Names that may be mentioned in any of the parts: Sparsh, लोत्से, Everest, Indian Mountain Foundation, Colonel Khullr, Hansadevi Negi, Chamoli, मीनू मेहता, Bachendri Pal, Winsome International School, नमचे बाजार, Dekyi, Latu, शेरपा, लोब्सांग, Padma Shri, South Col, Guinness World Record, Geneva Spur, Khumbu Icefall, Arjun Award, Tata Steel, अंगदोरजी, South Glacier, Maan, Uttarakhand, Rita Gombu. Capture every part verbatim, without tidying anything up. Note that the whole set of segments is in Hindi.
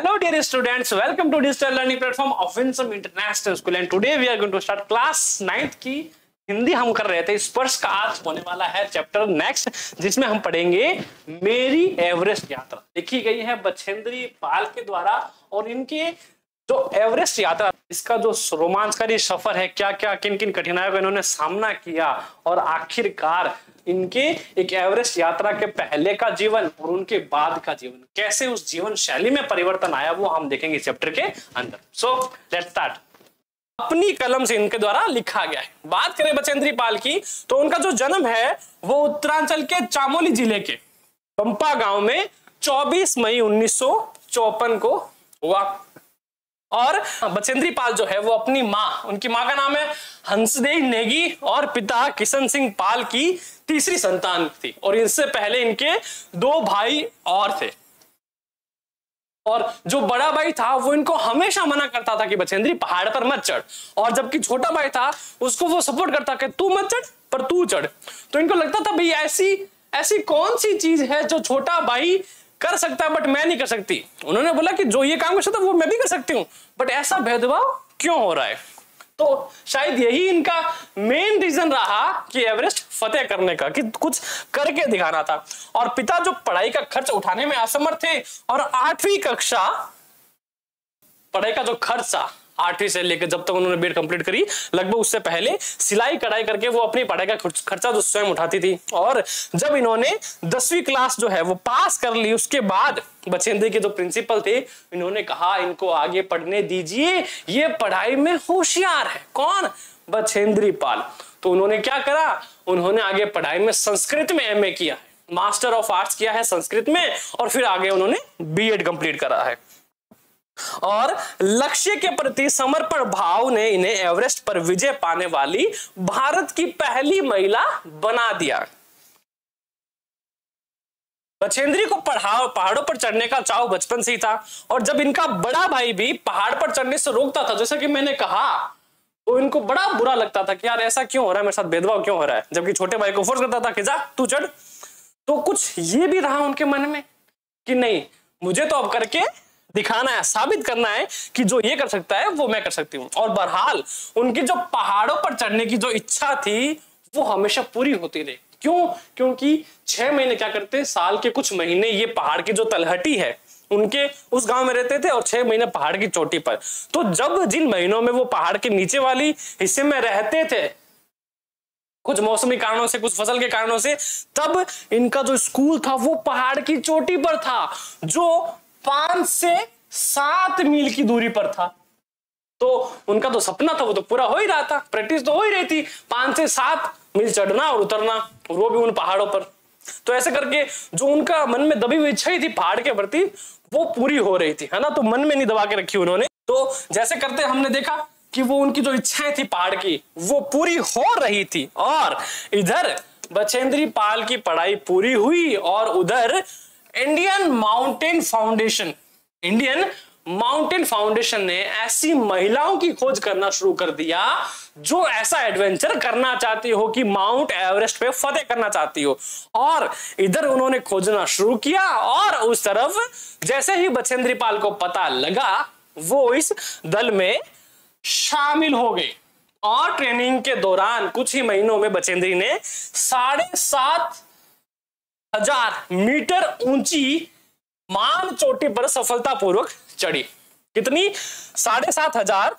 Hello dear students, welcome to digital learning platform of Winsome International School and today we are going to start class ninth की हिंदी हम कर रहे थे। स्पर्श का आज होने वाला है चैप्टर नेक्स्ट, जिसमें हम पढ़ेंगे मेरी एवरेस्ट यात्रा लिखी गई है बचेंद्री पाल के द्वारा, और इनके जो एवरेस्ट यात्रा इसका जो रोमांचकारी सफर है, क्या क्या किन किन कठिनाइयों का इन्होंने सामना किया और आखिरकार इनके एक एवरेस्ट यात्रा के पहले का जीवन और उनके बाद का जीवन, कैसे उस जीवन शैली में परिवर्तन आया, वो हम देखेंगे इस चैप्टर के अंदर। So let's start. अपनी कलम से इनके द्वारा लिखा गया है। बात करें बचेंद्री पाल की तो उनका जो जन्म है वो उत्तरांचल के चामोली जिले के पंपा गांव में चौबीस मई उन्नीस सौ चौवन को हुआ, और बचेंद्री पाल जो है वो अपनी माँ, उनकी माँ का नाम है हंसदेवी नेगी और पिता किशन सिंह पाल की तीसरी संतान थी, और इससे पहले इनके दो भाई और थे। और जो बड़ा भाई था वो इनको हमेशा मना करता था कि बचेंद्री पहाड़ पर मत चढ़, और जबकि छोटा भाई था उसको वो सपोर्ट करता कि तू मत चढ़ पर तू चढ़। तो इनको लगता था भाई ऐसी ऐसी कौन सी चीज है जो छोटा भाई कर सकता है बट मैं नहीं कर सकती। उन्होंने बोला कि जो ये काम कर सकता वो मैं भी कर सकती हूँ, बट ऐसा भेदभाव क्यों हो रहा है। तो शायद यही इनका मेन रीजन रहा कि एवरेस्ट फतेह करने का, कि कुछ करके दिखाना था। और पिता जो पढ़ाई का खर्च उठाने में असमर्थ थे, और आठवीं कक्षा पढ़ाई का जो खर्च था आठवीं से लेकर जब तक उन्होंने बीएड कंप्लीट करी, लगभग उससे पहले सिलाई कढ़ाई करके वो अपनी पढ़ाई का खर्चा तो स्वयं उठाती थी। और जब इन्होंने दसवीं क्लास जो है वो पास कर ली, उसके बाद बचेंद्री के जो प्रिंसिपल थे इन्होंने कहा इनको आगे पढ़ने दीजिए, ये पढ़ाई में होशियार है। कौन? बचेंद्री पाल। तो उन्होंने क्या करा, उन्होंने आगे पढ़ाई में संस्कृत में एम ए किया है, मास्टर ऑफ आर्ट्स किया है संस्कृत में, और फिर आगे उन्होंने बी एड कंप्लीट करा है। और लक्ष्य के प्रति समर्पण भाव ने इन्हें एवरेस्ट पर विजय पाने वाली भारत की पहली महिला बना दिया। बचेंद्री को पढ़ाओ पहाड़ों पर चढ़ने का चाव बचपन से ही था, और जब इनका बड़ा भाई भी पहाड़ पर चढ़ने से रोकता था, जैसा कि मैंने कहा, तो इनको बड़ा बुरा लगता था कि यार ऐसा क्यों हो रहा है, मेरे साथ भेदभाव क्यों हो रहा है, जबकि छोटे भाई को फोर्स करता था कि जा तू चढ़। तो कुछ ये भी रहा उनके मन में कि नहीं, मुझे तो अब करके दिखाना है, साबित करना है कि जो ये कर सकता है वो मैं कर सकती हूँ। और बहरहाल उनकी जो पहाड़ों पर चढ़ने की जो इच्छा थी वो हमेशा पूरी होती रही। क्यों? क्योंकि छह महीने क्या करते हैं, साल के कुछ महीने ये पहाड़ की जो तलहटी है उनके उस गांव में रहते थे, और छह महीने पहाड़ की चोटी पर। तो जब जिन महीनों में वो पहाड़ के नीचे वाली हिस्से में रहते थे, कुछ मौसमी कारणों से, कुछ फसल के कारणों से, तब इनका जो स्कूल था वो पहाड़ की चोटी पर था, जो पांच से सात मील की दूरी पर था। तो उनका जो सपना था वो तो पूरा हो ही रहा था, प्रैक्टिस तो हो ही रही थी, पांच से सात मील चढ़ना और उतरना, वो भी उन पहाड़ों पर। तो ऐसे करके जो उनका मन में दबी हुई इच्छा ही थी पहाड़ के प्रति वो पूरी हो रही थी, है ना। तो मन में नहीं दबा के रखी उन्होंने। तो जैसे करते हमने देखा कि वो उनकी जो इच्छाएं थी पहाड़ की वो पूरी हो रही थी, और इधर बचेंद्री पाल की पढ़ाई पूरी हुई, और उधर Indian Mountain Foundation Indian Mountain Foundation ने ऐसी महिलाओं की खोज करना शुरू कर दिया जो ऐसा एडवेंचर करना चाहती हो कि माउंट एवरेस्ट पे फतेह करना चाहती हो। और इधर उन्होंने खोजना शुरू किया, और उस तरफ जैसे ही बचेंद्री पाल को पता लगा वो इस दल में शामिल हो गए, और ट्रेनिंग के दौरान कुछ ही महीनों में बचेंद्री ने साढ़े सात हजार मीटर ऊंची मान चोटी पर सफलतापूर्वक चढ़ी। कितनी? साढ़े सात हजार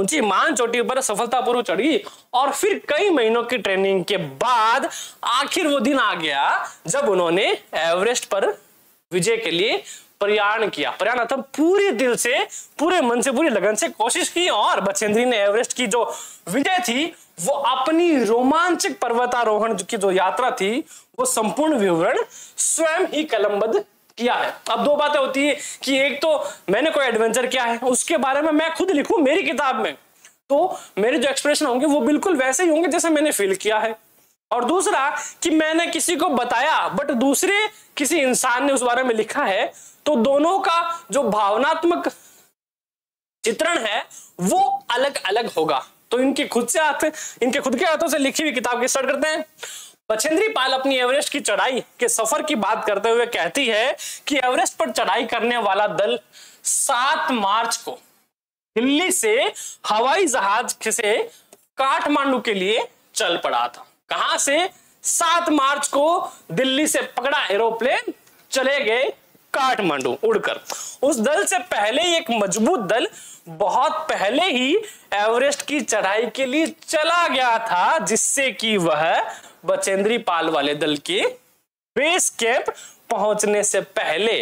ऊंची मान चोटी पर सफलतापूर्वक चढ़ी। और फिर कई महीनों की ट्रेनिंग के बाद आखिर वो दिन आ गया जब उन्होंने एवरेस्ट पर विजय के लिए प्रयाण किया। प्रयाण अर्थात पूरे दिल से, पूरे मन से, पूरी लगन से कोशिश की, और बचेंद्री ने एवरेस्ट की जो विजय थी वो अपनी रोमांचक पर्वतारोहण की जो यात्रा थी वो संपूर्ण विवरण स्वयं ही कलमबद्ध किया है। अब दो बातें होती है कि एक तो मैंने कोई एडवेंचर किया है उसके बारे में मैं खुद लिखूं मेरी किताब में, तो मेरे जो एक्सप्रेशन होंगे वो बिल्कुल वैसे ही होंगे जैसे मैंने फील किया है, और दूसरा कि मैंने किसी को बताया बट दूसरे किसी इंसान ने उस बारे में लिखा है, तो दोनों का जो भावनात्मक चित्रण है वो अलग अलग होगा। तो इनके खुद से हाथ इनके खुद के हाथों से लिखी हुई किताब की स्टार्ट करते हैं। बचेंद्री पाल अपनी एवरेस्ट की चढ़ाई के सफर की बात करते हुए कहती है कि एवरेस्ट पर चढ़ाई करने वाला दल सात मार्च को दिल्ली से हवाई जहाज से काठमांडू के लिए चल पड़ा था। कहां से? सात मार्च को दिल्ली से पकड़ा एरोप्लेन, चले गए काठमांडू उड़कर। उस दल से पहले ही एक मजबूत दल बहुत पहले ही एवरेस्ट की चढ़ाई के लिए चला गया था, जिससे कि वह बचेंद्री पाल वाले दल के बेस कैंप पहुंचने से पहले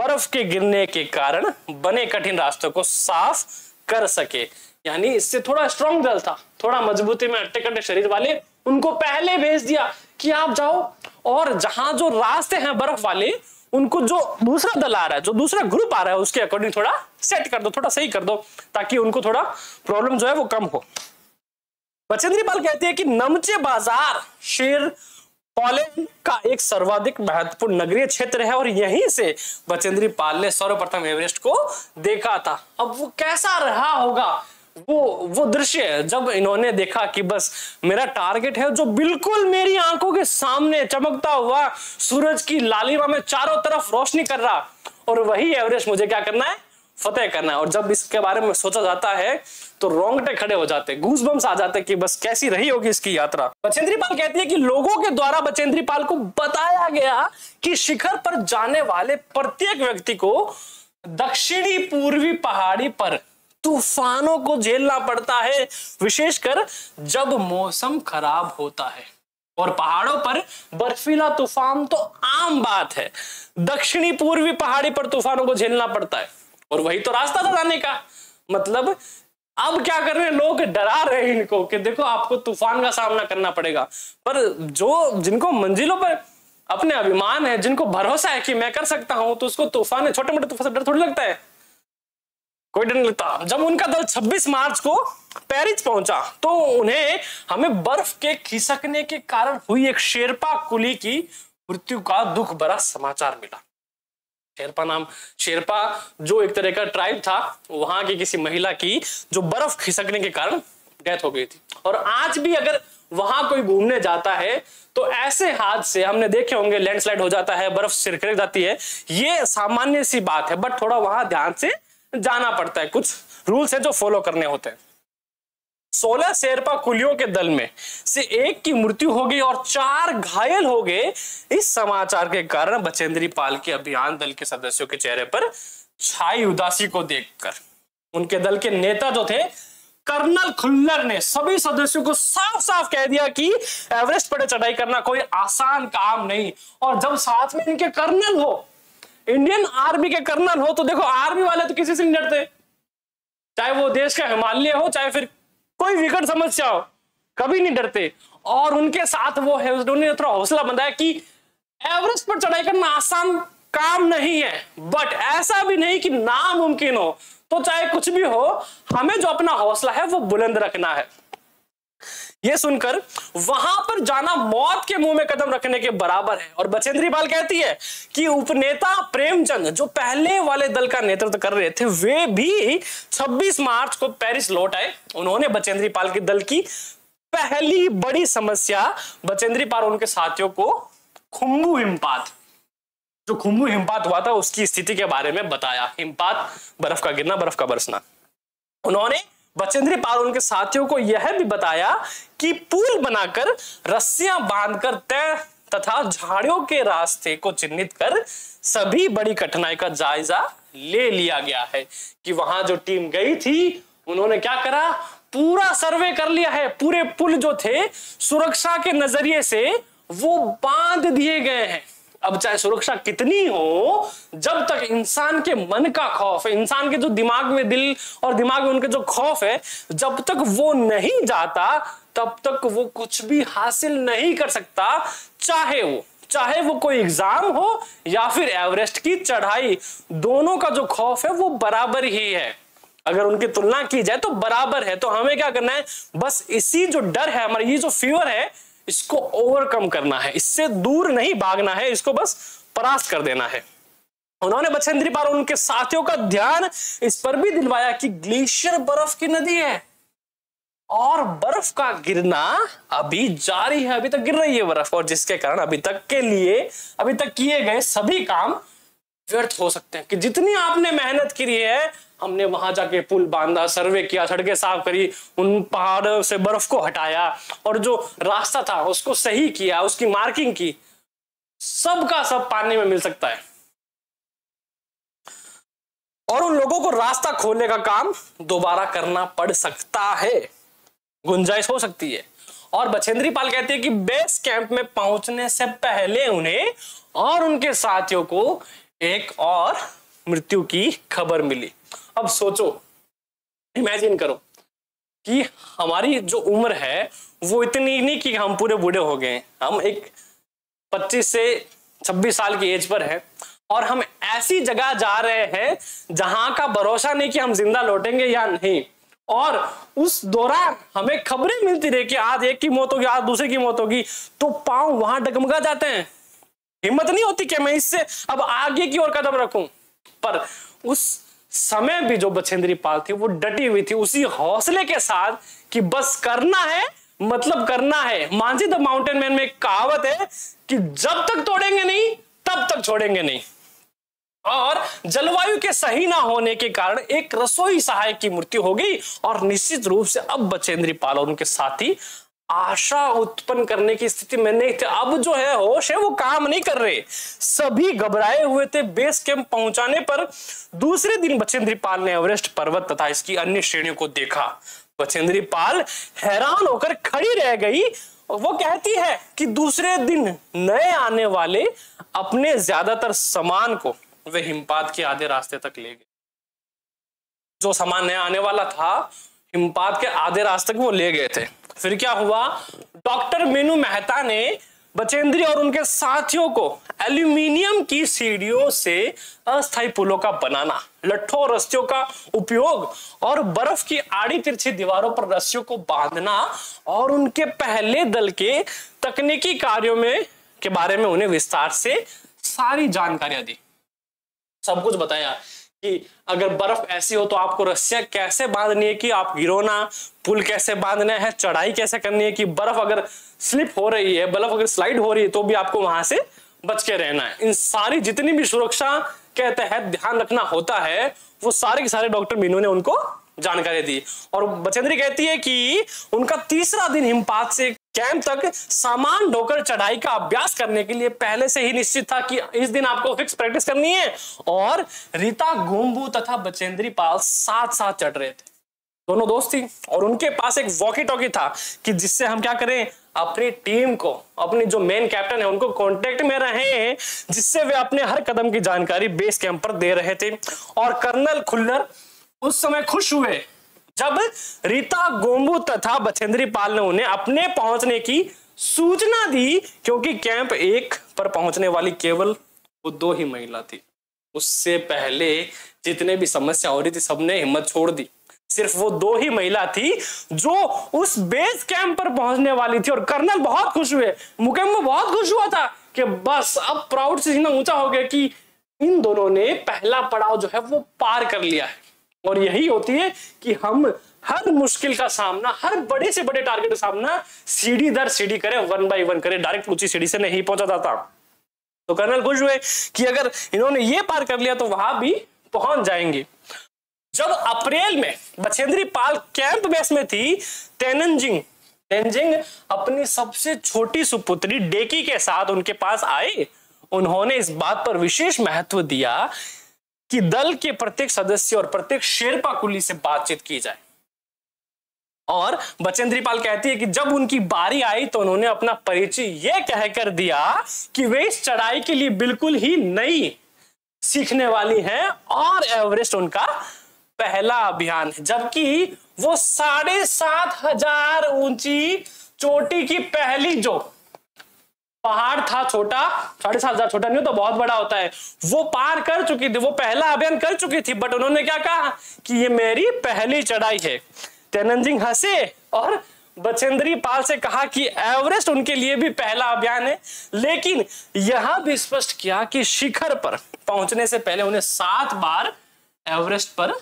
बर्फ के गिरने के कारण बने कठिन रास्तों को साफ कर सके। यानी इससे थोड़ा स्ट्रॉन्ग दल था, थोड़ा मजबूती में अट्टे कट्टे शरीर वाले, उनको पहले भेज दिया कि आप जाओ, और जहां जो रास्ते हैं बर्फ वाले उनको जो दूसरा दल आ रहा है, जो दूसरा ग्रुप आ रहा है, उसके अकॉर्डिंग थोड़ा सेट कर दो, थोड़ा सही कर दो, ताकि उनको थोड़ा प्रॉब्लम जो है वो कम हो। बचेंद्री पाल कहती है कि नमचे बाजार शेर पोलैंड का एक सर्वाधिक महत्वपूर्ण नगरीय क्षेत्र है और यहीं से बचेंद्री पाल ने सर्वप्रथम एवरेस्ट को देखा था। अब वो कैसा रहा होगा वो वो दृश्य, जब इन्होंने देखा कि बस मेरा टारगेट है जो बिल्कुल मेरी आंखों के सामने चमकता हुआ सूरज की लालिमा में चारों तरफ रोशनी कर रहा, और वही एवरेस्ट मुझे क्या करना है, फतेह करना है। और जब इसके बारे में सोचा जाता है तो रोंगटे खड़े हो जाते, गूजबम्स आ जाते कि बस कैसी रही होगी इसकी यात्रा। बचेंद्री पाल कहती है कि लोगों के द्वारा बचेंद्री पाल को बताया गया कि शिखर पर जाने वाले प्रत्येक व्यक्ति को दक्षिणी पूर्वी पहाड़ी पर तूफानों को झेलना पड़ता है, विशेषकर जब मौसम खराब होता है, और पहाड़ों पर बर्फीला तूफान तो आम बात है। दक्षिणी पूर्वी पहाड़ी पर तूफानों को झेलना पड़ता है, और वही तो रास्ता था जाने का। मतलब अब क्या कर रहे हैं लोग, डरा रहे हैं इनको कि देखो आपको तूफान का सामना करना पड़ेगा, पर जो जिनको मंजिलों पर अपने अभिमान है, जिनको भरोसा है कि मैं कर सकता हूं, तो उसको तूफान है, छोटे मोटे तूफान से डर थोड़ी लगता है, कोई डर नहीं लगता। जब उनका दल छब्बीस मार्च को पेरिस पहुंचा तो उन्हें हमें बर्फ के खिसकने के कारण हुई एक शेरपा कुली की मृत्यु का दुख भरा समाचार मिला। शेरपा नाम शेरपा जो एक तरह का ट्राइब था, वहां की किसी महिला की जो बर्फ खिसकने के कारण डेथ हो गई थी। और आज भी अगर वहां कोई घूमने जाता है तो ऐसे हादसे हमने देखे होंगे, लैंडस्लाइड हो जाता है, बर्फ सिरकट जाती है, ये सामान्य सी बात है, बट थोड़ा वहां ध्यान से जाना पड़ता है, कुछ रूल्स है जो फॉलो करने होते हैं। सोलह शेरपा कुलियों के दल में से एक की मृत्यु हो गई और चार घायल हो गए। इस समाचार के कारण बचेंद्री पाल के अभियान दल के सदस्यों के चेहरे पर छाई उदासी को देखकर उनके दल के नेता जो थे कर्नल खुल्लर ने सभी सदस्यों को साफ साफ कह दिया कि एवरेस्ट पर चढ़ाई करना कोई आसान काम नहीं, और जब साथ में इनके कर्नल हो, इंडियन आर्मी के कर्नल हो, तो देखो आर्मी वाले तो किसी से नहीं डरते, चाहे वो देश का हिमालय हो, चाहे फिर कोई विकट समस्या हो, कभी नहीं डरते। और उनके साथ वो है, उन्होंने थोड़ा हौसला बनाया कि एवरेस्ट पर चढ़ाई करना आसान काम नहीं है, बट ऐसा भी नहीं कि नामुमकिन हो, तो चाहे कुछ भी हो, हमें जो अपना हौसला है वो बुलंद रखना है। ये सुनकर वहां पर जाना मौत के मुंह में कदम रखने के बराबर है। और बचेंद्री पाल कहती है कि उपनेता प्रेमचंद जो पहले वाले दल का नेतृत्व कर रहे थे, वे भी छब्बीस मार्च को पेरिस लौट आए। उन्होंने बचेंद्री पाल के दल की पहली बड़ी समस्या, बचेंद्री पाल उनके साथियों को खुम्बू हिमपात, जो खुम्बू हिमपात हुआ था, उसकी स्थिति के बारे में बताया। हिमपात बर्फ का गिरना, बर्फ का बरसना। उन्होंने बचेंद्री पाल उनके साथियों को यह भी बताया कि पुल बनाकर, रस्सियां बांधकर, तय तथा झाड़ियों के रास्ते को चिन्हित कर सभी बड़ी कठिनाई का जायजा ले लिया गया है। कि वहां जो टीम गई थी उन्होंने क्या करा, पूरा सर्वे कर लिया है, पूरे पुल जो थे सुरक्षा के नजरिए से वो बांध दिए गए हैं। अब चाहे सुरक्षा कितनी हो, जब तक इंसान के मन का खौफ है, इंसान के जो दिमाग में, दिल और दिमाग में उनके जो खौफ है, जब तक वो नहीं जाता तब तक वो कुछ भी हासिल नहीं कर सकता, चाहे वो चाहे वो कोई एग्जाम हो या फिर एवरेस्ट की चढ़ाई, दोनों का जो खौफ है वो बराबर ही है। अगर उनकी तुलना की जाए तो बराबर है। तो हमें क्या करना है, बस इसी जो डर है हमारा, ये जो फीवर है, इसको ओवरकम करना है, इससे दूर नहीं भागना है, इसको बस परास्त कर देना है। उन्होंने बचेंद्री पाल उनके साथियों का ध्यान इस पर भी दिलवाया कि ग्लेशियर बर्फ की नदी है और बर्फ का गिरना अभी जारी है, अभी तक गिर रही है बर्फ, और जिसके कारण अभी तक के लिए अभी तक किए गए सभी काम व्यर्थ हो सकते हैं। कि जितनी आपने मेहनत की है, हमने वहां जाके पुल बांधा, सर्वे किया, सड़कें साफ करी, उन पहाड़ों से बर्फ को हटाया और जो रास्ता था उसको सही किया, उसकी मार्किंग की, सबका सब पानी में मिल सकता है। और उन लोगों को रास्ता खोलने का काम दोबारा करना पड़ सकता है, गुंजाइश हो सकती है। और बचेंद्री पाल कहते हैं कि बेस कैंप में पहुंचने से पहले उन्हें और उनके साथियों को एक और मृत्यु की खबर मिली। अब सोचो, इमेजिन करो कि हमारी जो उम्र है वो इतनी नहीं कि हम पूरे बूढ़े हो गए, हम एक पच्चीस से छब्बीस साल की एज पर है और हम ऐसी जगह जा रहे हैं जहां का भरोसा नहीं कि हम जिंदा लौटेंगे या नहीं। और उस दौरान हमें खबरें मिलती रही कि आज एक की मौत होगी, आज दूसरे की मौत होगी, तो पांव वहां डगमगा जाते हैं। हिम्मत नहीं होती कि मैं इससे अब आगे की ओर कदम रखूं। पर उस समय भी जो बचेंद्री पाल थी वो डटी हुई थी उसी हौसले के साथ कि बस करना है, मतलब करना है। मांझी द माउंटेन मैन में एक कहावत है कि जब तक तोड़ेंगे नहीं तब तक छोड़ेंगे नहीं। और जलवायु के सही ना होने के कारण एक रसोई सहायक की मृत्यु हो गई और निश्चित रूप से अब बचेंद्री पाल और उनके साथी आशा उत्पन्न करने की स्थिति में नहीं थे। अब जो है होश है वो काम नहीं कर रहे, सभी घबराए हुए थे बेस कैंप पहुंचाने पर। दूसरे दिन बचेंद्री पाल ने एवरेस्ट पर्वत तथा इसकी अन्य श्रेणियों को देखा। बचेंद्री पाल हैरान होकर खड़ी रह गई। वो कहती है कि दूसरे दिन नए आने वाले अपने ज्यादातर सामान को वे हिमपात के आधे रास्ते तक ले गए। जो सामान नया आने वाला था हिमपात के आधे रास्ते तक वो ले गए थे। फिर क्या हुआ, डॉक्टर मीनू मेहता ने बचेंद्री और उनके साथियों को एल्यूमिनियम की सीढ़ियों से अस्थायी पुलों का बनाना, लट्ठों रस्सियों का उपयोग और बर्फ की आड़ी तिरछी दीवारों पर रस्सियों को बांधना और उनके पहले दल के तकनीकी कार्यों में के बारे में उन्हें विस्तार से सारी जानकारियां दी। सब कुछ बताया कि अगर बर्फ ऐसी हो तो आपको रस्सियां कैसे बांधनी है कि आप गिरो ना, पुल कैसे बांधना है, चढ़ाई कैसे करनी है कि बर्फ अगर स्लिप हो रही है, बर्फ अगर स्लाइड हो रही है तो भी आपको वहां से बच के रहना है। इन सारी जितनी भी सुरक्षा के तहत ध्यान रखना होता है वो सारे के सारे डॉक्टर मीनू ने उनको जानकारी दी। और बचेंद्री कहती है कि उनका तीसरा दिन हिमपात से कैंप तक सामान ढोकर चढ़ाई का अभ्यास करने के लिए पहले से ही निश्चित था कि इस दिन आपको फिक्स प्रैक्टिस करनी है। और रीता गोम्बू तथा बचेंद्री पाल साथ साथ चढ़ रहे थे, दोनों दोस्त थी और उनके पास एक वॉकी टॉकी था कि जिससे हम क्या करें, अपनी टीम को, अपनी जो मेन कैप्टन है उनको कांटेक्ट में रहें, जिससे वे अपने हर कदम की जानकारी बेस कैंप पर दे रहे थे। और कर्नल खुल्लर उस समय खुश हुए जब रीता गोम्बू तथा बचेंद्री पाल ने उन्हें अपने पहुंचने की सूचना दी, क्योंकि कैंप एक पर पहुंचने वाली केवल वो दो ही महिला थी। उससे पहले जितने भी समस्या हो रही थी सबने हिम्मत छोड़ दी, सिर्फ वो दो ही महिला थी जो उस बेस कैंप पर पहुंचने वाली थी। और कर्नल बहुत खुश हुए, मुकेम्बो बहुत खुश हुआ था कि बस अब प्राउड से सीना ऊंचा हो गया कि इन दोनों ने पहला पड़ाव जो है वो पार कर लिया है। और यही होती है कि हम हर मुश्किल का सामना, हर बड़े से बड़े टारगेट का सामना सीढ़ी दर सीढ़ी करें, वन बाय वन करें, डायरेक्ट ऊंची सीढ़ी से नहीं पहुंचा जाता। तो कर्नल खुश हुए कि अगर इन्होंने ये पार कर लिया तो वहां भी पहुंच जाएंगे। जब अप्रैल में बचेंद्री पाल कैंप बेस में थी, तेनजिंग तेनजिंग अपनी सबसे छोटी सुपुत्री डेकी के साथ उनके पास आए। उन्होंने इस बात पर विशेष महत्व दिया कि दल के प्रत्येक सदस्य और प्रत्येक शेरपा कुली से बातचीत की जाए। और बचेंद्री पाल कहती है कि जब उनकी बारी आई तो उन्होंने अपना परिचय यह कहकर दिया कि वे इस चढ़ाई के लिए बिल्कुल ही नई सीखने वाली हैं और एवरेस्ट उनका पहला अभियान है, जबकि वो साढ़े सात हजार ऊंची चोटी की पहली जो पहाड़ था छोटा, साढ़े सात हजार छोटा नहीं होता, बहुत बड़ा होता है, वो पार कर चुकी थी, वो पहला अभियान कर चुकी थी। बट उन्होंने क्या कहा कि ये मेरी पहली चढ़ाई है। तेनजिंग हंसे और बचेंद्री पाल से कहा कि एवरेस्ट उनके लिए भी पहला अभियान है, लेकिन यह भी स्पष्ट किया कि शिखर पर पहुंचने से पहले उन्हें सात बार एवरेस्ट पर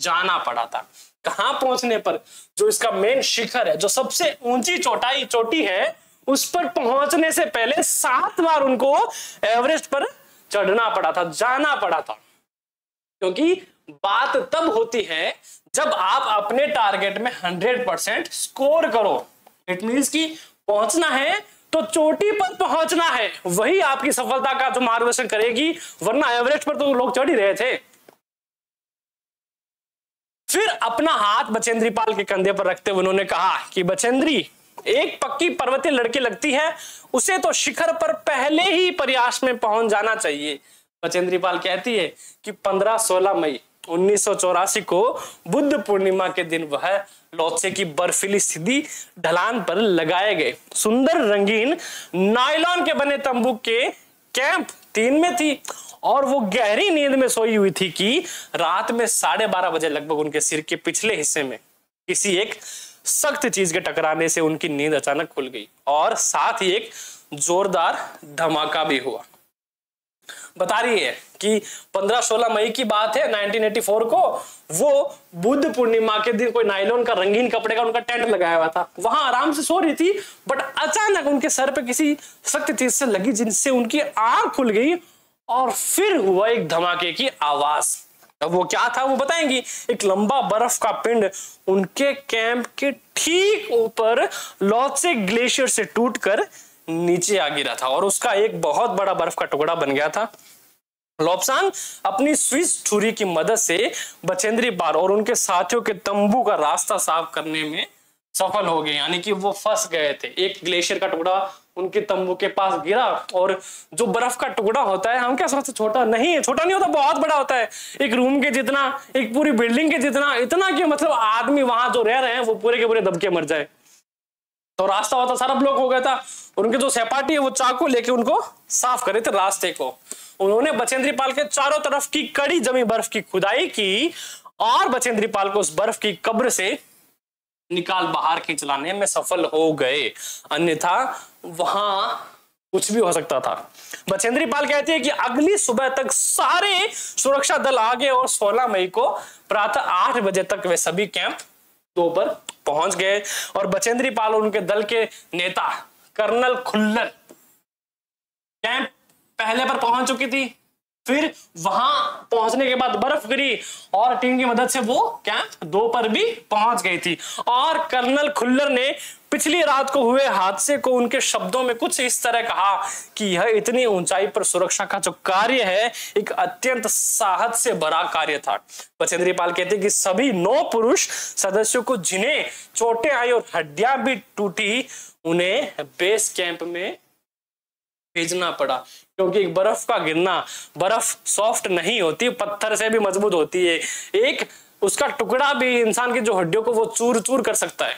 जाना पड़ा था। कहां पहुंचने पर? जो इसका मेन शिखर है, जो सबसे ऊंची चौटाई चोटी है, उस पर पहुंचने से पहले सात बार उनको एवरेस्ट पर चढ़ना पड़ा था, जाना पड़ा था। क्योंकि बात तब होती है जब आप अपने टारगेट में हंड्रेड परसेंट स्कोर करो। इट मींस कि पहुंचना है तो चोटी पर पहुंचना है, वही आपकी सफलता का तो मार्गदर्शन करेगी, वरना एवरेस्ट पर तो लोग चढ़ ही रहे थे। फिर अपना हाथ बचेंद्री पाल के कंधे पर रखते हुए उन्होंने कहा कि बचेंद्री, एक पक्की पर्वतीय लड़की लगती है, उसे तो शिखर पर पहले ही प्रयास में पहुंच जाना चाहिए। बचेंद्री पाल कहती है कि पंद्रह सोलह मई उन्नीस सौ चौरासी को बुद्ध पूर्णिमा के दिन वह लोत्से की बर्फीली सीधी ढलान पर लगाए गए सुंदर रंगीन नायलॉन के बने तंबू के कैंप तीन में थी और वो गहरी नींद में सोई हुई थी कि रात में साढ़े बारह बजे लगभग उनके सिर के पिछले हिस्से में किसी एक सख्त चीज के टकराने से उनकी नींद अचानक खुल गई और साथ ही एक जोरदार धमाका भी हुआ। बता रही है कि पंद्रह सोलह मई की बात है उन्नीस सौ चौरासी को, वो बुद्ध पूर्णिमा के दिन कोई नायलॉन का रंगीन कपड़े का उनका टेंट लगाया हुआ था, वहां आराम से सो रही थी, बट अचानक उनके सर पे किसी सख्त चीज से लगी जिनसे उनकी आंख खुल गई और फिर हुआ एक धमाके की आवाज। अब वो क्या था वो बताएंगी। एक लंबा बर्फ का पिंड उनके कैंप के ठीक ऊपर लोत्से ग्लेशियर से टूटकर नीचे आ गिरा था और उसका एक बहुत बड़ा बर्फ का टुकड़ा बन गया था। लोब्सांग अपनी स्विस छुरी की मदद से बचेंद्री पाल और उनके साथियों के तंबू का रास्ता साफ करने में सफल हो गए, यानी कि वो फंस गए थे। एक ग्लेशियर का टुकड़ा उनके तंबू के पास गिरा और जो बर्फ का टुकड़ा होता है, हम क्या समझते, छोटा नहीं है, छोटा नहीं होता, बहुत बड़ा होता है, एक रूम के जितना, एक पूरी बिल्डिंग के जितना, इतना कि मतलब आदमी वहां जो रह रहे हैं वो पूरे के पूरे दबके मर जाए। तो रास्ता होता सारा ब्लॉक हो गया था। उनके जो सहपाठी है वो चाकू लेके उनको साफ करे थे रास्ते को। उन्होंने बचेंद्री पाल के चारों तरफ की कड़ी जमी बर्फ की खुदाई की और बचेंद्री पाल को उस बर्फ की कब्र से निकाल बाहर खींचलाने में सफल हो गए, अन्यथा वहां कुछ भी हो सकता था। बचेंद्री पाल कहती है कि अगली सुबह तक सारे सुरक्षा दल आ गए और सोलह मई को प्रातः आठ बजे तक वे सभी कैंप दो पर पहुंच गए और बचेंद्री पाल और उनके दल के नेता कर्नल खुल्लर कैंप पहले पर पहुंच चुकी थी। फिर वहां पहुंचने के बाद बर्फ गिरी और टीम की मदद से वो कैंप दो पर भी पहुंच गई थी और कर्नल खुल्लर ने पिछली रात को हुए हादसे को उनके शब्दों में कुछ इस तरह कहा कि यह इतनी ऊंचाई पर सुरक्षा का जो कार्य है एक अत्यंत साहस से भरा कार्य था। बचेंद्री पाल कहते कि सभी नौ पुरुष सदस्यों को जिन्हें चोटें आई और हड्डियां भी टूटी उन्हें बेस कैंप में भेजना पड़ा, क्योंकि बर्फ का गिरना, बर्फ सॉफ्ट नहीं होती, पत्थर से भी मजबूत होती है, एक उसका टुकड़ा भी इंसान की जो हड्डियों को वो चूर चूर कर सकता है।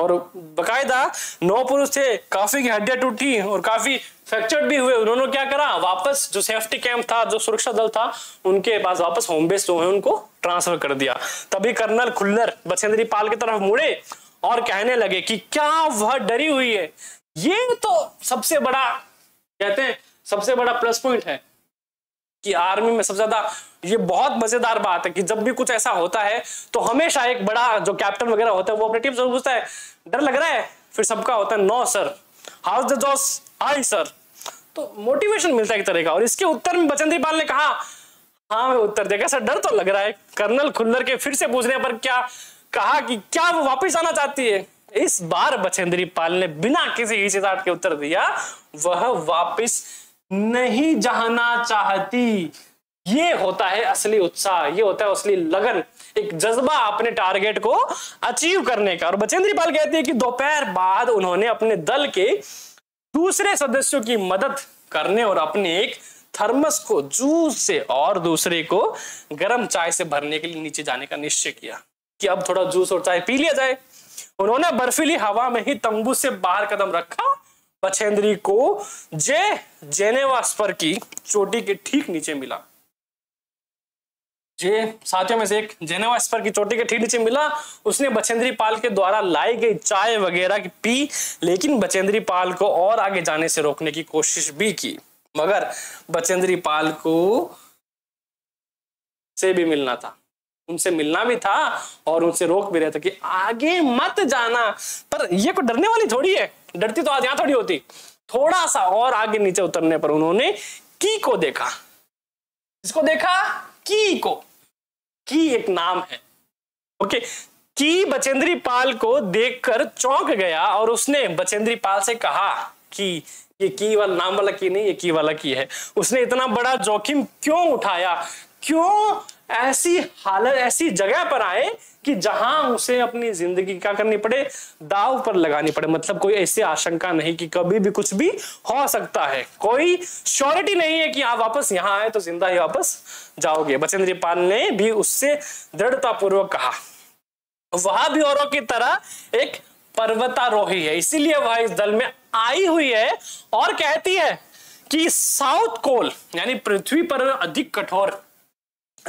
और बकायदा नौ पुरुष थे, काफी की हड्डियां टूटी और काफी फ्रैक्चर भी हुए। उन्होंने क्या करा, वापस जो सेफ्टी कैंप था, जो सुरक्षा दल था, उनके पास वापस होम बेस जो है उनको ट्रांसफर कर दिया। तभी कर्नल खुल्लर बचेंद्री पाल की तरफ मुड़े और कहने लगे कि क्या वह डरी हुई है? ये तो सबसे बड़ा, कहते हैं सबसे बड़ा प्लस पॉइंट है कि आर्मी में सबसे ज्यादा ये बहुत मजेदार बात है कि जब भी कुछ ऐसा होता है तो हमेशा एक बड़ा जो कैप्टन वगैरह होता है वो अपने टीम से पूछता है डर लग रहा है, फिर सबका होता है नो सर, हाउ द जोश, हाय सर, तो मोटिवेशन मिलता है एक तरह का। और इसके उत्तर में बचेंद्री पाल ने कहा हाँ मैं उत्तर देगा सर, डर तो लग रहा है। कर्नल खुल्लर के फिर से पूछने पर क्या कहा कि क्या वो वापिस आना चाहती है? इस बार बचेंद्री पाल ने बिना किसी हिचकिचाहट के उत्तर दिया, वह वापस नहीं जाना चाहती। ये होता है असली उत्साह, ये होता है असली लगन, एक जज्बा अपने टारगेट को अचीव करने का। और बचेंद्री पाल कहती है कि दोपहर बाद उन्होंने अपने दल के दूसरे सदस्यों की मदद करने और अपने एक थर्मस को जूस से और दूसरे को गर्म चाय से भरने के लिए नीचे जाने का निश्चय किया कि अब थोड़ा जूस और चाय पी लिया जाए। उन्होंने बर्फीली हवा में ही तंबू से बाहर कदम रखा। बचेंद्री को जे जेनेवा स्पर की चोटी के ठीक नीचे मिला, जे साथियों में से एक जेनेवा स्पर की चोटी के ठीक नीचे मिला। उसने बचेंद्री पाल के द्वारा लाई गई चाय वगैरह की पी, लेकिन बचेंद्री पाल को और आगे जाने से रोकने की कोशिश भी की, मगर बचेंद्री पाल को से भी मिलना था, उनसे मिलना भी था और उनसे रोक भी रहे थे कि आगे मत जाना। पर ये कोई डरने वाली थोड़ी है, डरती तो आज यहाँ थोड़ी होती। थोड़ा सा और आगे नीचे उतरने पर उन्होंने की को देखा। इसको देखा की को, की एक नाम है, ओके। की बचेंद्री पाल को देखकर चौंक गया और उसने बचेंद्री पाल से कहा कि ये की वाला नाम वाला की नहीं, ये की वाला की है। उसने इतना बड़ा जोखिम क्यों उठाया, क्यों ऐसी हालत ऐसी जगह पर आए कि जहां उसे अपनी जिंदगी क्या करनी पड़े, दाव पर लगानी पड़े। मतलब कोई ऐसी आशंका नहीं कि कभी भी कुछ भी हो सकता है, कोई श्योरिटी नहीं है कि आप वापस यहाँ आए तो जिंदा ही वापस जाओगे। बचेंद्री पाल ने भी उससे दृढ़तापूर्वक कहा। वह भी औरों की तरह एक पर्वतारोही है, इसीलिए वह इस दल में आई हुई है और कहती है कि साउथ कोल यानी पृथ्वी पर अधिक कठोर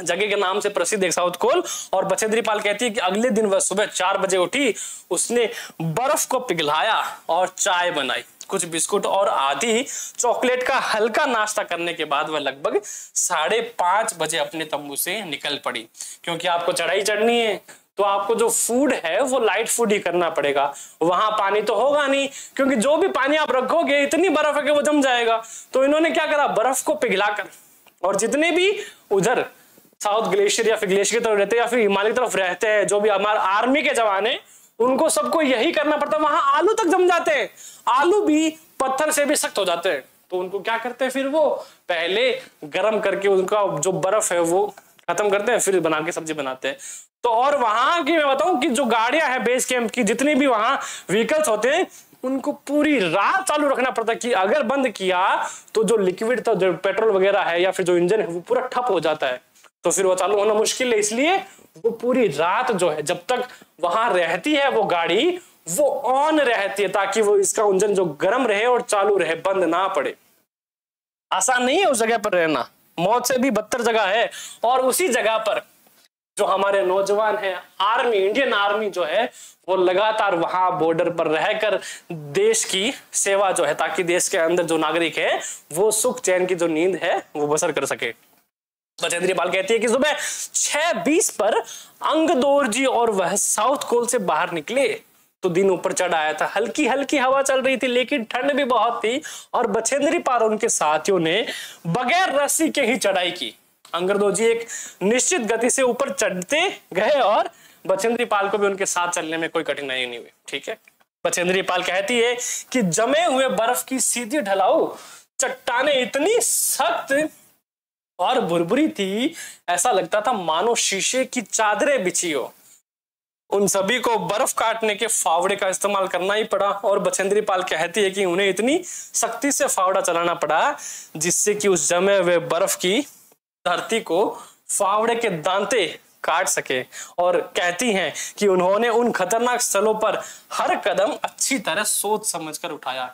जगह के नाम से प्रसिद्ध है साउथ कोल। और बचेंद्री पाल कहती है कि अगले दिन वह सुबह चार बजे उठी, उसने बर्फ को पिघलाया और चाय बनाई। कुछ बिस्कुट और आधी चॉकलेट का हल्का नाश्ता करने के बाद वह लगभग साढ़े पांच बजे अपने तंबू से निकल पड़ी, क्योंकि आपको चढ़ाई चढ़नी है तो आपको जो फूड है वो लाइट फूड ही करना पड़ेगा। वहां पानी तो होगा नहीं, क्योंकि जो भी पानी आप रखोगे इतनी बर्फ है कि वो जम जाएगा। तो इन्होंने क्या करा, बर्फ को पिघलाकर, और जितने भी उधर साउथ ग्लेशियर या फिर ग्लेशियर की तरफ रहते हैं या फिर हिमालय की तरफ रहते हैं, जो भी हमारे आर्मी के जवान हैं, उनको सबको यही करना पड़ता है। वहां आलू तक जम जाते हैं, आलू भी पत्थर से भी सख्त हो जाते हैं। तो उनको क्या करते हैं, फिर वो पहले गर्म करके उनका जो बर्फ है वो खत्म करते हैं, फिर बना के सब्जी बनाते हैं। तो और वहां की मैं बताऊं कि जो गाड़ियां हैं बेस कैंप की, जितनी भी वहां व्हीकल्स होते हैं, उनको पूरी रात चालू रखना पड़ता है कि अगर बंद किया तो जो लिक्विड था, जो पेट्रोल वगैरह है या फिर जो इंजन है, वो पूरा ठप हो जाता है। तो फिर वो चालू होना मुश्किल है, इसलिए वो पूरी रात जो है जब तक वहां रहती है वो गाड़ी, वो ऑन रहती है ताकि वो इसका इंजन जो गर्म रहे और चालू रहे, बंद ना पड़े। आसान नहीं है उस जगह पर रहना, मौत से भी बदतर जगह है। और उसी जगह पर जो हमारे नौजवान हैं, आर्मी, इंडियन आर्मी जो है वो लगातार वहां बॉर्डर पर रहकर देश की सेवा जो है, ताकि देश के अंदर जो नागरिक है वो सुख चैन की जो नींद है वो बसर कर सके। बचेंद्री पाल कहती है कि सुबह छह बीस पर अंगदोरजी और वह साउथ कोल से बाहर निकले तो दिन ऊपर चढ़ आया था। हल्की हल्की हवा चल रही थी लेकिन ठंड भी बहुत थी, और बचेंद्री पाल उनके साथियों ने बगैर रस्सी के ही चढ़ाई की। अंगदोरजी एक निश्चित गति से ऊपर चढ़ते गए और बचेंद्री पाल को भी उनके साथ चलने में कोई कठिनाई नहीं हुई, ठीक है। बचेंद्री पाल कहती है कि जमे हुए बर्फ की सीधी ढलाऊ चट्टाने इतनी सख्त और भुरभुरी थी, ऐसा लगता था मानो शीशे की चादरें बिछी हो। उन सभी को बर्फ काटने के फावड़े का इस्तेमाल करना ही पड़ा, और बचेंद्री पाल कहती है कि उन्हें इतनी सख्ती से फावड़ा चलाना पड़ा जिससे कि उस जमे हुए बर्फ की धरती को फावड़े के दांते काट सके। और कहती हैं कि उन्होंने उन खतरनाक स्थलों पर हर कदम अच्छी तरह सोच समझकर उठाया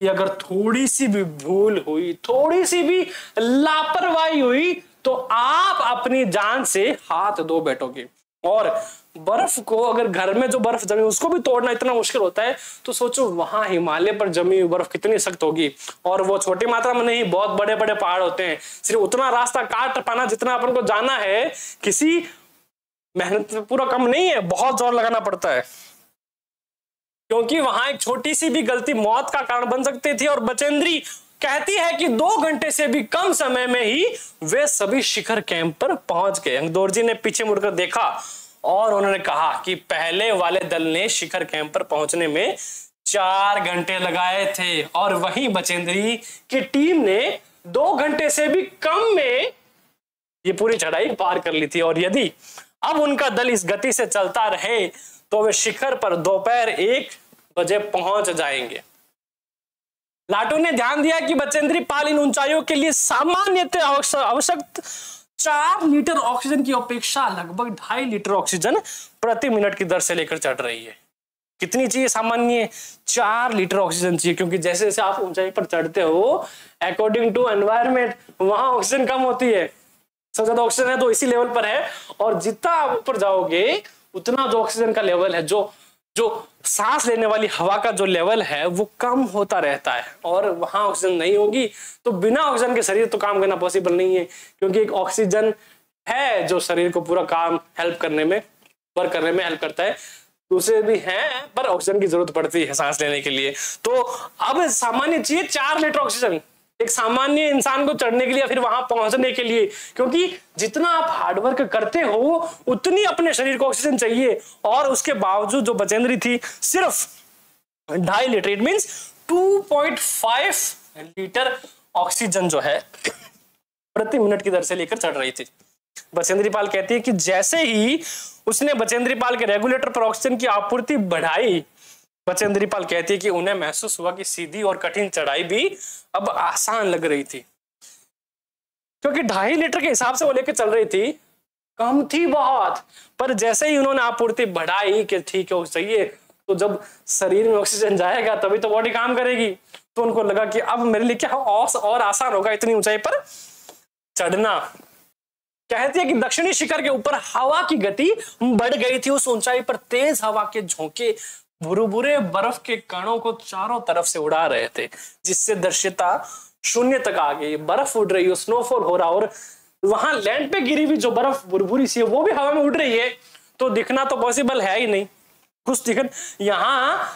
कि अगर थोड़ी सी भी भूल हुई, थोड़ी सी भी लापरवाही हुई तो आप अपनी जान से हाथ धो बैठोगे। और बर्फ को अगर घर में जो बर्फ जमी उसको भी तोड़ना इतना मुश्किल होता है, तो सोचो वहां हिमालय पर जमी हुई बर्फ कितनी सख्त होगी। और वो छोटी मात्रा में नहीं, बहुत बड़े बड़े पहाड़ होते हैं। सिर्फ उतना रास्ता काट पाना जितना अपन को जाना है, किसी मेहनत पूरा कम नहीं है, बहुत जोर लगाना पड़ता है, क्योंकि वहां एक छोटी सी भी गलती मौत का कारण बन सकती थी। और बचेंद्री कहती है कि दो घंटे से भी कम समय में ही वे सभी शिखर कैंप पर पहुंच गए। अंगदोरजी ने पीछे मुड़कर देखा और उन्होंने कहा कि पहले वाले दल ने शिखर कैंप पर पहुंचने में चार घंटे लगाए थे, और वहीं बचेंद्री की टीम ने दो घंटे से भी कम में ये पूरी चढ़ाई पार कर ली थी। और यदि अब उनका दल इस गति से चलता रहे तो वे शिखर पर दोपहर एक बजे पहुंच जाएंगे। लाटू ने ध्यान दिया कि बचेंद्री पाल इन ऊंचाइयों के लिए सामान्यतः आवश्यक चार लीटर ऑक्सीजन की अपेक्षा लगभग ढाई लीटर ऑक्सीजन प्रति मिनट की दर से लेकर चढ़ रही है। कितनी चाहिए सामान्य? चार लीटर ऑक्सीजन चाहिए, क्योंकि जैसे जैसे आप ऊंचाई पर चढ़ते हो अकॉर्डिंग टू एनवायरमेंट वहां ऑक्सीजन कम होती है। सबसे ज्यादा ऑक्सीजन है तो इसी लेवल पर है, और जितना आप ऊपर जाओगे उतना जो ऑक्सीजन का लेवल है, जो जो सांस लेने वाली हवा का जो लेवल है वो कम होता रहता है। और वहां ऑक्सीजन नहीं होगी तो बिना ऑक्सीजन के शरीर तो काम करना पॉसिबल नहीं है, क्योंकि एक ऑक्सीजन है जो शरीर को पूरा काम हेल्प करने में वर्क करने में हेल्प करता है, दूसरे भी हैं पर ऑक्सीजन की जरूरत पड़ती है सांस लेने के लिए। तो अब सामान्य चाहिए चार लीटर ऑक्सीजन एक सामान्य इंसान को चढ़ने के लिए फिर वहां पहुंचने के लिए, क्योंकि जितना आप हार्डवर्क करते हो उतनी अपने शरीर को ऑक्सीजन चाहिए। और उसके बावजूद जो बचेंद्री थी सिर्फ ढाई litre it means two point five litre oxygen जो है प्रति मिनट की दर से लेकर चढ़ रही थी। बचेंद्री पाल कहती है कि जैसे ही उसने बचेंद्री पाल के रेगुलेटर पर ऑक्सीजन की आपूर्ति बढ़ाई, बचेंद्री पाल कहती है कि उन्हें महसूस हुआ कि सीधी और कठिन चढ़ाई भी अब आसान लग रही थी, क्योंकि ढाई लीटर के हिसाब से वो लेकर चल रही थी, कम थी बहुत, पर जैसे ही उन्होंने आपूर्ति बढ़ाई कि ठीक है चाहिए, तो जब शरीर में ऑक्सीजन जाएगा तभी तो बॉडी काम करेगी, तो उनको लगा कि अब मेरे लिए क्या और आसान होगा इतनी ऊंचाई पर चढ़ना। कहती है कि दक्षिणी शिखर के ऊपर हवा की गति बढ़ गई थी। उस ऊंचाई पर तेज हवा के झोंके भुरभुरे बर्फ के कणों को चारों तरफ से उड़ा रहे थे, जिससे दृश्यता शून्य तक आ गई। बर्फ उड़ रही है, स्नोफॉल हो रहा, और वहां लैंड पे गिरी हुई जो बर्फ भुरभुरी सी है वो भी हवा में उड़ रही है, तो दिखना तो पॉसिबल है ही नहीं कुछ दिखन। यहाँ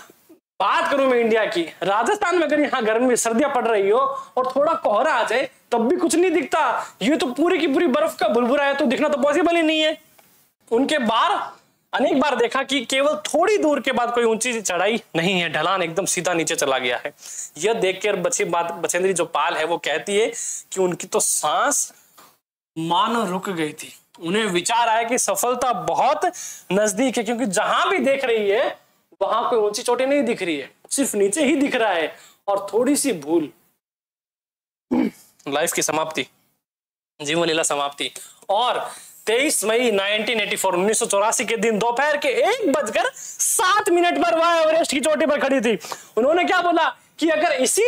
बात करूं मैं इंडिया की, राजस्थान में अगर यहाँ गर्मी सर्दियां पड़ रही हो और थोड़ा कोहरा आ जाए तब भी कुछ नहीं दिखता, ये तो पूरी की पूरी बर्फ का बुलबुला है, तो दिखना तो पॉसिबल ही नहीं है। उनके बार अनेक बार देखा कि केवल थोड़ी दूर के बाद कोई ऊंची चढ़ाई नहीं है, ढलान एकदम सीधा नीचे चला गया है। यह देखकर बची बात बचेंद्री जो पाल है वो कहती है कि उनकी तो सांस मानो रुक गई थी। उन्हें विचार आया कि सफलता बहुत नजदीक है, क्योंकि जहां भी देख रही है वहां कोई ऊंची चोटी नहीं दिख रही है, सिर्फ नीचे ही दिख रहा है, और थोड़ी सी भूल लाइफ की समाप्ति, जीवन लीला समाप्ति। और तेईस मई नाइनटीन एटी फोर उन्नीस सौ चौरासी के दिन दोपहर के एक बजकर सात मिनट पर वह एवरेस्ट की चोटी पर खड़ी थी। उन्होंने क्या बोला कि अगर इसी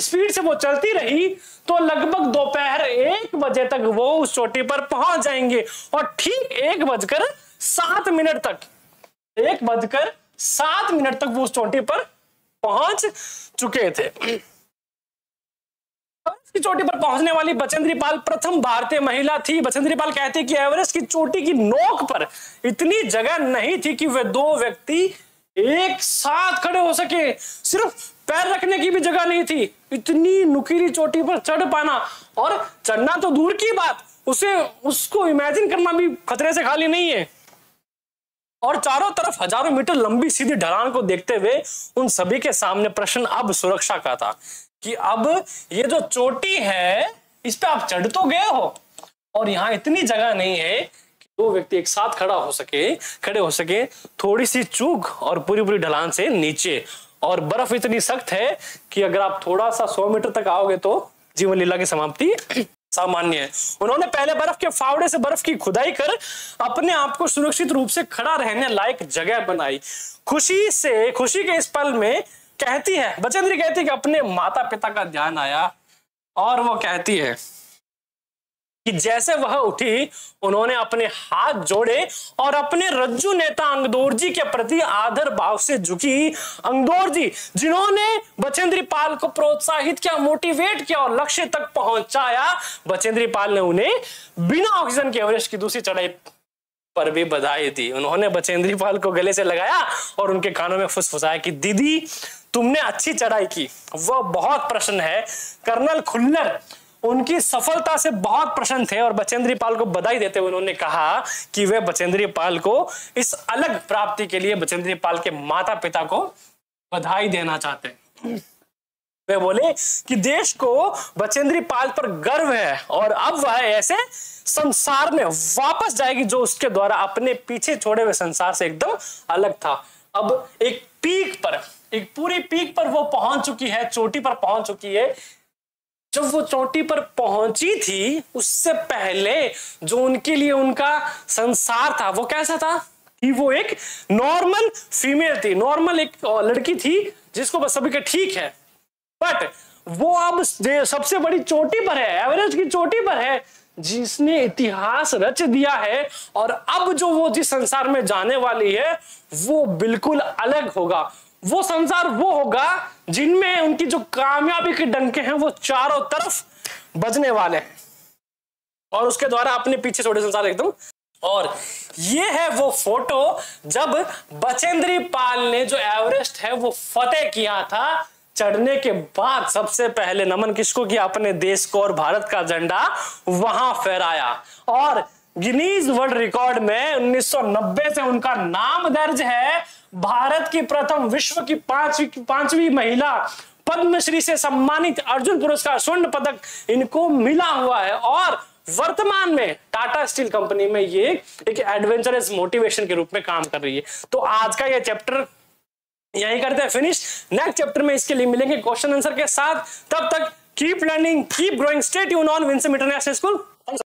स्पीड से वो चलती रही तो लगभग दोपहर एक बजे तक वो उस चोटी पर पहुंच जाएंगे। और ठीक एक बजकर सात मिनट तक एक बजकर सात मिनट तक वो उस चोटी पर पहुंच चुके थे। एवरेस्ट की चोटी पर पहुंचने वाली बचेंद्री पाल प्रथम भारतीय महिला थी। बचेंद्री पाल कहते हैं कि एवरेस्ट की चोटी की नोक पर इतनी जगह नहीं थी कि वे दो व्यक्ति एक साथ खड़े हो सके, सिर्फ पैर रखने की भी जगह नहीं थी। इतनी नुकीली चोटी पर चढ़ पाना, और चढ़ना तो दूर की बात, उसे उसको इमेजिन करना भी खतरे से खाली नहीं है। और चारों तरफ हजारों मीटर लंबी सीधी ढलान को देखते हुए उन सभी के सामने प्रश्न अब सुरक्षा का था कि अब ये जो चोटी है इस पे आप चढ़ तो गए हो और यहाँ इतनी जगह नहीं है कि दो व्यक्ति एक साथ खड़ा हो सके खड़े हो सके थोड़ी सी चूक और पूरी पूरी ढलान से नीचे। और बर्फ इतनी सख्त है कि अगर आप थोड़ा सा सौ मीटर तक आओगे तो जीवन लीला की समाप्ति सामान्य है। उन्होंने पहले बर्फ के फावड़े से बर्फ की खुदाई कर अपने आप को सुरक्षित रूप से खड़ा रहने लायक जगह बनाई। खुशी से खुशी के इस पल में कहती है बचेंद्री कहती है कि अपने माता पिता का ध्यान आया, और वो कहती है कि जैसे वह उठी उन्होंने अपने हाथ जोड़े और अपने रज्जू नेता अंगदोरजी के प्रति आदर भाव से झुकी। अंगदोरजी जिन्होंने बचेंद्री पाल को प्रोत्साहित किया, मोटिवेट किया और लक्ष्य तक पहुंचाया। बचेंद्री पाल ने उन्हें बिना ऑक्सीजन के एवरेस्ट की दूसरी चढ़ाई पर भी बधाई दी। उन्होंने बचेंद्री पाल को गले से लगाया और उनके कानों में फुसफुसाया कि दीदी तुमने अच्छी चढ़ाई की। वह बहुत प्रसन्न है। कर्नल खुल्लर उनकी सफलता से बहुत प्रसन्न थे और बचेंद्री पाल को बधाई देते हुए उन्होंने कहा कि वे बचेंद्री पाल को इस अलग प्राप्ति के लिए बचेंद्री पाल के माता पिता को बधाई देना चाहते हैं। वे बोले कि देश को बचेंद्री पाल पर गर्व है और अब वह ऐसे संसार में वापस जाएगी जो उसके द्वारा अपने पीछे छोड़े हुए संसार से एकदम अलग था। अब एक पीक पर एक पूरी पीक पर वो पहुंच चुकी है, चोटी पर पहुंच चुकी है। जब वो चोटी पर पहुंची थी उससे पहले जो उनके लिए उनका संसार था वो कैसा था कि वो एक नॉर्मल फीमेल थी, नॉर्मल एक लड़की थी जिसको बस सभी के ठीक है, बट वो अब सबसे बड़ी चोटी पर है, एवरेस्ट की चोटी पर है, जिसने इतिहास रच दिया है। और अब जो वो जिस संसार में जाने वाली है वो बिल्कुल अलग होगा। वो संसार वो होगा जिनमें उनकी जो कामयाबी के डंके हैं वो चारों तरफ बजने वाले हैं। और उसके द्वारा अपने पीछे छोड़े संसार एकदम। और ये है वो फोटो जब बचेंद्री पाल ने जो एवरेस्ट है वो फतेह किया था। चढ़ने के बाद सबसे पहले नमन किसको किया? अपने देश को, और भारत का झंडा वहां फहराया। और गिनीज वर्ल्ड रिकॉर्ड में उन्नीस सौ नब्बे से उनका नाम दर्ज है। भारत की प्रथम, विश्व की पांचवी पांचवी महिला, पद्मश्री से सम्मानित, अर्जुन पुरस्कार, स्वर्ण पदक इनको मिला हुआ है। और वर्तमान में टाटा स्टील कंपनी में ये एक एडवेंचरस मोटिवेशन के रूप में काम कर रही है। तो आज का ये चैप्टर यही करते हैं फिनिश। नेक्स्ट चैप्टर में इसके लिए मिलेंगे क्वेश्चन आंसर के साथ। तब तक keep learning, keep growing, stay tuned on Winsome International school.